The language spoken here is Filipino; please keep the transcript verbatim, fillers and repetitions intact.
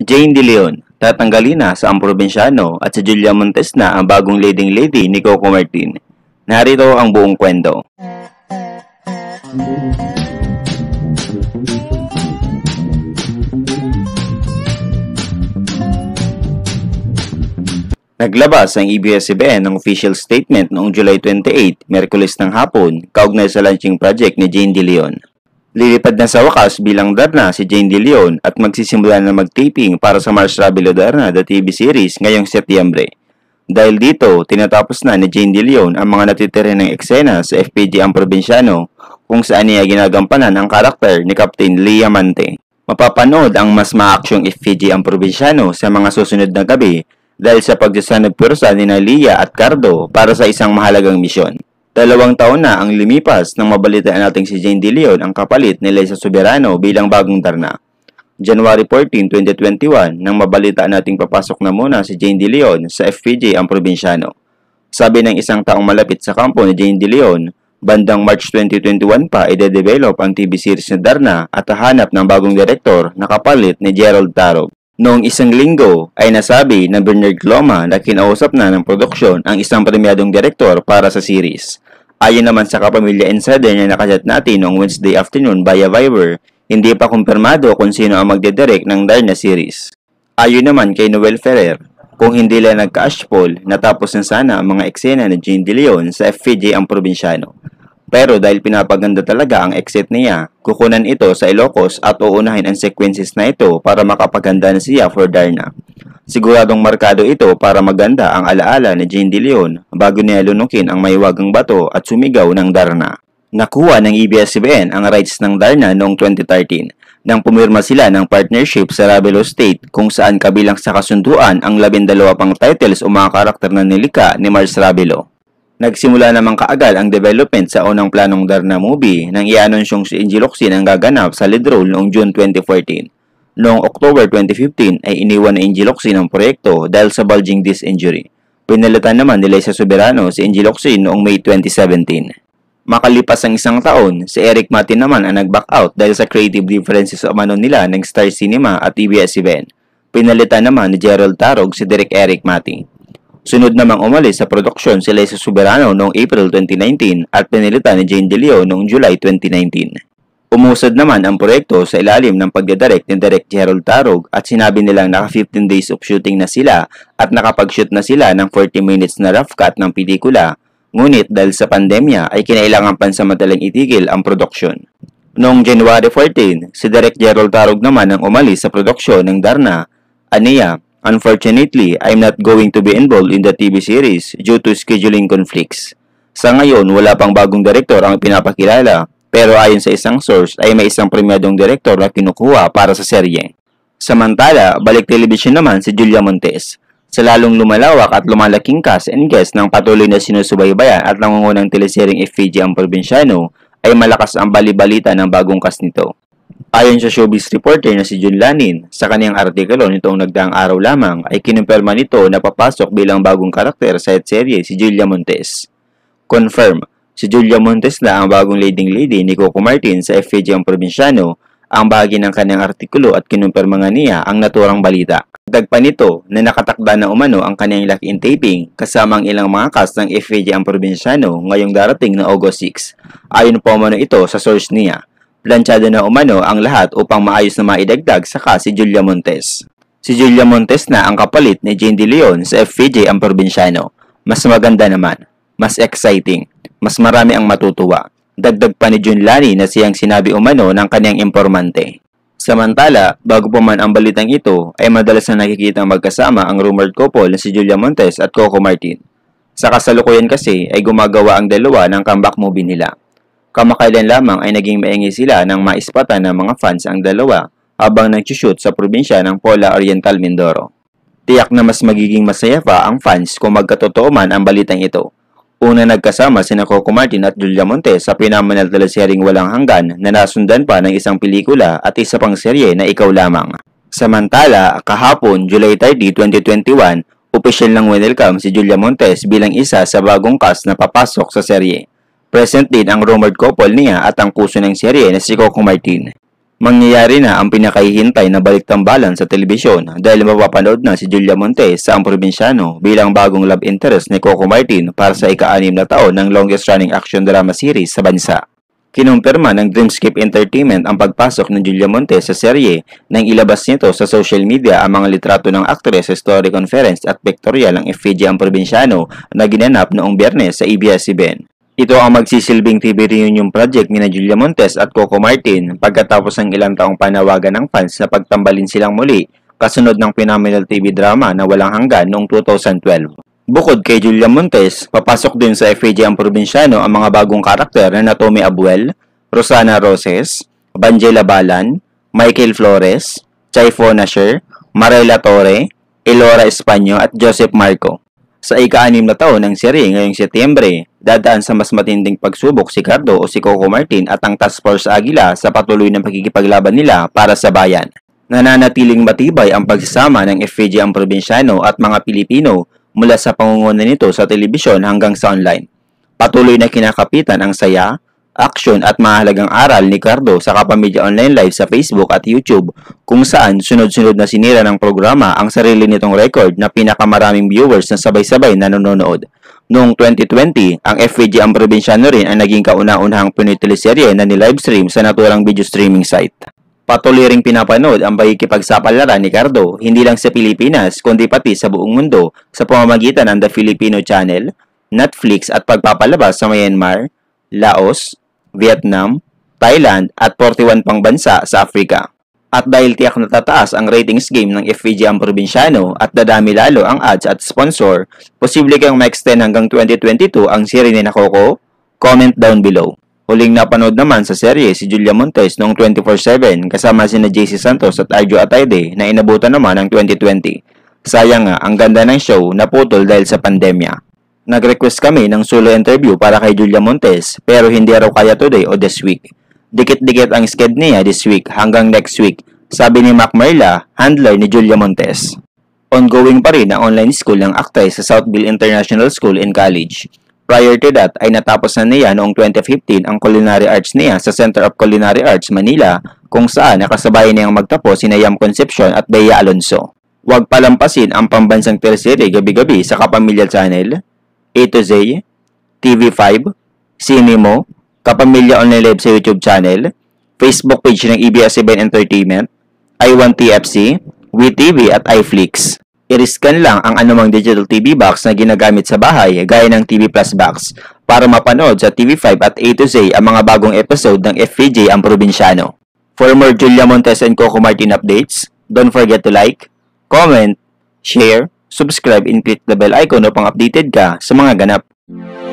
Jane De Leon, tatanggalin na sa Ang Probinsyano at sa Julia Montes na ang bagong leading lady ni Coco Martin. Narito ang buong kwento. Naglabas ang A B S C B N ng official statement noong July twenty-eighth, Miyerkules ng hapon, kaugnay sa launching project ni Jane De Leon. Lilipad na sa wakas bilang Darna si Jane De Leon at magsisimula na mag-taping para sa Mars Ravelo's Darna the T V series ngayong Setyembre. Dahil dito, tinatapos na ni Jane De Leon ang mga natitira ng eksena sa F P J ang Probinsyano kung saan niya ginagampanan ang karakter ni Captain Lea Mante. Mapapanood ang mas maaksyong F P J ang Probinsyano sa mga susunod na gabi dahil sa pagsasanib pwersa ni Lia at Cardo para sa isang mahalagang misyon. Dalawang taon na ang lumipas nang mabalitaan natin si Jane De Leon ang kapalit ni Liza Soberano bilang bagong Darna. January fourteenth, twenty twenty-one, nang mabalitaan nating papasok na muna si Jane De Leon sa F P J ang Probinsyano. Sabi ng isang taong malapit sa kampo ni Jane De Leon, bandang March twenty twenty-one pa ide-develop ang T V series na Darna at hahanap ng bagong direktor na kapalit ni Gerald Tarog. Noong isang linggo ay nasabi ng Bernard Cloma na kinausap na ng produksyon ang isang premiadong direktor para sa series. Ayon naman sa Kapamilya Insider na nakachat natin noong Wednesday afternoon via Viber, hindi pa kumpirmado kung sino ang magdedirect ng Darna series. Ayon naman kay Noel Ferrer, kung hindi lang nagka-ashpoll, natapos na sana ang mga eksena ni Jane De Leon sa F P J ang Probinsyano. Pero dahil pinapaganda talaga ang exit niya, kukunan ito sa Ilocos at uunahin ang sequences na ito para makapaganda na siya for Darna. Siguradong markado ito para maganda ang alaala ni Jane De Leon bago niya lunukin ang maiwagang bato at sumigaw ng Darna. Nakuha ng A B S C B N ang rights ng Darna noong twenty thirteen nang pumirma sila ng partnership sa Ravelo's State kung saan kabilang sa kasunduan ang labindalawa pang titles o mga karakter na nilika ni Mars Ravelo. Nagsimula naman kaagad ang development sa unang planong Darna movie nang i-anonsyong si Angel Locsin ang gaganap sa lead role noong June twenty fourteen. Noong October twenty fifteen ay iniwan ni Angel Locsin ang proyekto dahil sa bulging disc injury. Pinalitan naman ni Liza Soberano si Angel Locsin noong May twenty seventeen. Makalipas ang isang taon, si Erik Matti naman ang nag-back out dahil sa creative differences o umano nila ng Star Cinema at A B S C B N. Pinalitan naman ni Gerald Tarog si Direk Erik Matti. Sunod namang umalis sa produksyon si Liza Soberano noong April twenty nineteen at pinilitan ni Jane De Leon noong July twenty nineteen. Umusad naman ang proyekto sa ilalim ng pagdadirect ni Direk Gerald Tarog at sinabi nilang naka fifteen days of shooting na sila at nakapag-shoot na sila ng forty minutes na rough cut ng pelikula. Ngunit dahil sa pandemya ay kinailangan pansamantalang itigil ang produksyon. Noong January fourteen, si Direk Gerald Tarog naman ang umalis sa produksyon ng Darna. Aniya, "Unfortunately, I'm not going to be involved in the T V series due to scheduling conflicts." Sa ngayon, wala pang bagong direktor ang pinapakilala, pero ayon sa isang source ay may isang premiadong direktor na kinukuha para sa serye. Samantala, balik television naman si Julia Montes. Sa lalong lumalawak at lumalaking cast and guest ng patuloy na sinusubaybayan at nangungunang teleseryeng F P J ang Probinsyano, ay malakas ang balibalita ng bagong cast nito. Ayon sa showbiz reporter na si Jun Lanin, sa kaniyang artikulo nitong nagdaang araw lamang ay kinumpirma nito na papasok bilang bagong karakter sa serye si Julia Montes. Confirm, si Julia Montes na ang bagong leading lady ni Coco Martin sa F P J ang Probinsyano, ang bahagi ng kaniyang artikulo at kinumpirma nga niya ang naturang balita. Dagdag pa nito na nakatakda na umano ang kaniyang lock-in taping kasama ang ilang mga cast ng F P J ang Probinsyano ngayong darating na August six. Ayon pa umano ito sa source niya. Plansyado na umano ang lahat upang maayos na maidagdag saka si Julia Montes. Si Julia Montes na ang kapalit ni Jane De Leon sa F P J ang Probinsyano. Mas maganda naman, mas exciting, mas marami ang matutuwa. Dagdag pa ni Jun Lani na siyang sinabi umano ng kaniyang impormante. Samantala, bago pa man ang balitang ito, ay madalas na nakikita magkasama ang rumored couple na si Julia Montes at Coco Martin. Sa kasalukuyan kasi ay gumagawa ang dalawa ng comeback movie nila. Kamakailan lamang ay naging maingi sila nang maispatan ng mga fans ang dalawa habang nagsushoot sa probinsya ng Pola Oriental, Mindoro. Tiyak na mas magiging masaya pa ang fans kung magkatotoo man ang balitang ito. Una nagkasama sina Coco Martin at Julia Montes sa phenomenal teleseryeng Walang Hanggan na nasundan pa ng isang pelikula at isa pang serye na Ikaw Lamang. Samantala, kahapon July thirtieth, twenty twenty-one, opisyal ng welcome si Julia Montes bilang isa sa bagong cast na papasok sa serye. Present din ang rumored couple niya at ang kuso ng serye na si Coco Martin. Mangyayari na ang pinakahihintay na baliktambalan sa telebisyon dahil mapapanood na si Julia Montes sa Ang Probinsyano bilang bagong love interest ni Coco Martin para sa ika-anim na taon ng longest-running action drama series sa bansa. Kinumpirma ng DreamScape Entertainment ang pagpasok ng Julia Montes sa serye nang ilabas nito sa social media ang mga litrato ng actress sa story conference at pictorial ng F P J ang Probinsyano na ginanap noong Biyernes sa A B S C B N. Ito ang magsisilbing T V reunion project ni Julia Montes at Coco Martin pagkatapos ng ilang taong panawagan ng fans na pagtambalin silang muli kasunod ng phenomenal T V drama na walang hanggan noong two thousand twelve. Bukod kay Julia Montes, papasok din sa F P J ang Probinsyano ang mga bagong karakter na Tommy Abuel, Rosana Roses, Bangella Balan, Michael Flores, Chyfo Nasher, Marella Torre, Elora Espanyo at Joseph Marco. Sa ika-anim na taon ng serye ngayong Setyembre, dadaan sa mas matinding pagsubok si Cardo o si Coco Martin at ang Task Force Aguila sa patuloy ng pagkikipaglaban nila para sa bayan. Nananatiling matibay ang pagsasama ng F P J ang Probinsyano at mga Pilipino mula sa pangunguna nito sa telebisyon hanggang sa online. Patuloy na kinakapitan ang saya, aksyon at mahalagang aral ni Cardo sa Kapamilya Online Live sa Facebook at YouTube kung saan sunod-sunod na sinira ng programa ang sarili nitong record na pinakamaraming viewers na sabay-sabay nanonood. Noong twenty twenty, ang F P J ang Probinsyano rin ang naging kauna-unahang puniteliserye na nilivestream sa naturang video streaming site. Patuloy ring pinapanood ang pakikipagsapalaran ni Cardo hindi lang sa Pilipinas kundi pati sa buong mundo sa pamamagitan ng The Filipino Channel, Netflix at pagpapalabas sa Myanmar, Laos, Vietnam, Thailand at forty-one pang bansa sa Afrika. At dahil tiyak na tataas ang ratings game ng F P J ang Probinsyano at dadami lalo ang ads at sponsor, posible kang ma-extend hanggang twenty twenty-two ang series ni Coco? Comment down below. Huling napanood naman sa serye si Julia Montes noong twenty-four seven kasama sina J C Santos at Arjo Ataide na inabutan naman ng twenty twenty. Sayang nga, ang ganda ng show naputol dahil sa pandemya. Nag-request kami ng solo interview para kay Julia Montes pero hindi raw kaya today o this week. Dikit-dikit ang sked niya this week hanggang next week, sabi ni Mac Marla, handler ni Julia Montes. Ongoing pa rin ang online school ng actress sa Southville International School and College. Prior to that ay natapos na niya noong twenty fifteen ang culinary arts niya sa Center of Culinary Arts Manila kung saan nakasabay niyang magtapos si Yam Concepcion at Bea Alonso. Huwag palampasin ang pambansang teleserye gabi-gabi sa Kapamilya Channel, A to Z, T V five, Cinema, Kapamilya Online Live sa YouTube channel, Facebook page ng A B S C B N Entertainment, I one T F C, WeTV at iFlix. I-rescan lang ang anumang digital T V box na ginagamit sa bahay gaya ng T V Plus box para mapanood sa T V five at A to Z ang mga bagong episode ng F P J ang Probinsyano. For more Julia Montes and Coco Martin updates, don't forget to like, comment, share, subscribe and click the bell icon upang updated ka sa mga ganap.